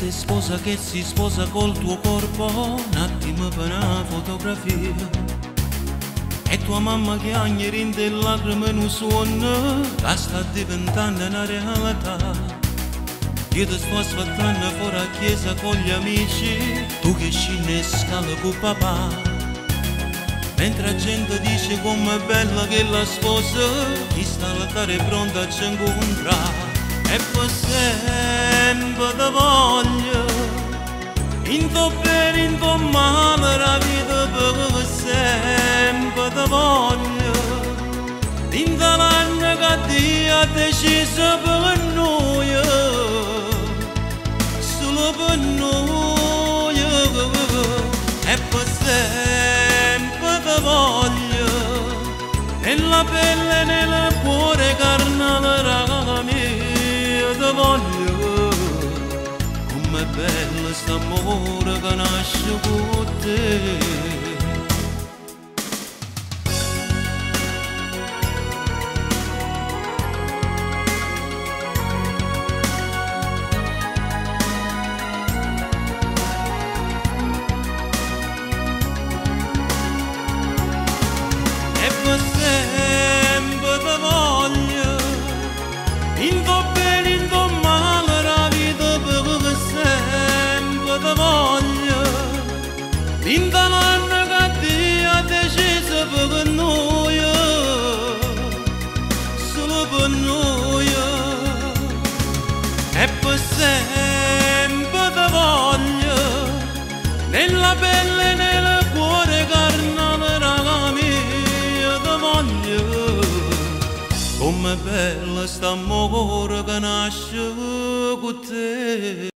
Mite sposa che si sposa col tuo corpo, un attimo per una fotografia. E tua mamma che agni rinde lacrime in un suono, che sta diventando una realtà. Io ti sto aspettando fuori a chiesa con gli amici, tu che scendi scala con papà. Mentre la gente dice com'è bella che la sposa, chi sta all'altare è pronta a ci incontrare. E pe sempe te voglio, in tuo bene, in tuo male, la vita pe sempe te voglio. Din dall'anno che Dio ha deciso per noi, solo per noi. E pe sempe te voglio, nella pelle, nel cuore carnale ragami. Te voglio, com'è bello st'amore che nasce con te. Din dall'anno che Dio ha deciso per noi, solo per noi. E pe sempe te voglio, nella pelle, nel cuore carnale, raga mia, te voglio. Com'è bello st'amore che nasce con te.